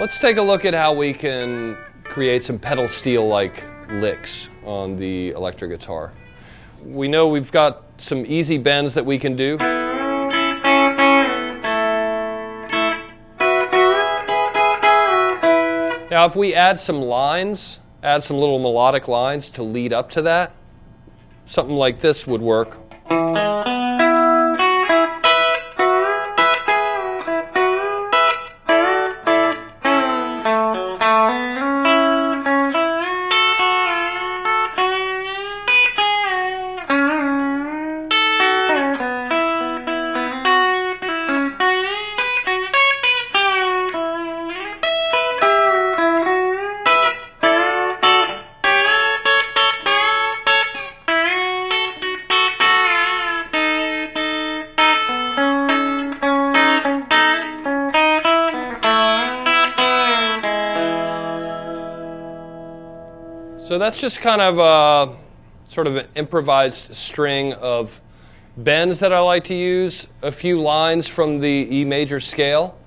Let's take a look at how we can create some pedal steel-like licks on the electric guitar. We know we've got some easy bends that we can do. Now if we add some lines, add some little melodic lines to lead up to that, something like this would work. So that's just kind of a sort of an improvised string of bends that I like to use, a few lines from the E major scale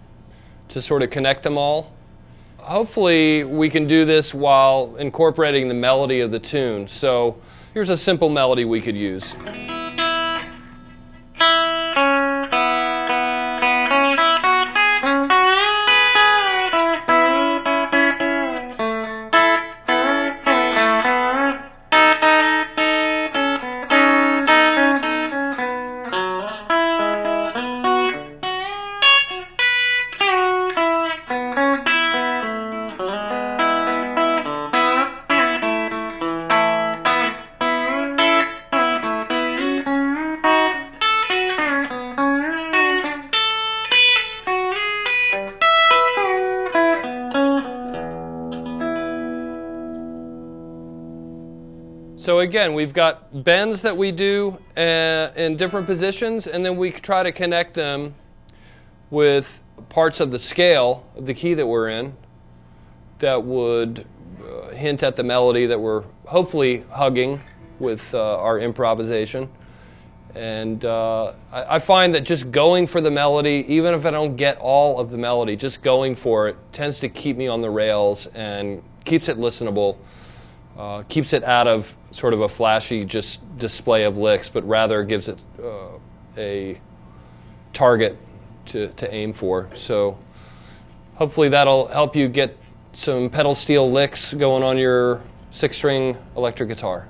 to sort of connect them all. Hopefully we can do this while incorporating the melody of the tune. So here's a simple melody we could use. So again, we've got bends that we do in different positions, and then we try to connect them with parts of the scale of the key that we're in that would hint at the melody that we're hopefully hugging with our improvisation. And I find that just going for the melody, even if I don't get all of the melody, just going for it tends to keep me on the rails and keeps it listenable. Keeps it out of sort of a flashy just display of licks, but rather gives it a target to aim for. So hopefully that'll help you get some pedal steel licks going on your 6-string electric guitar.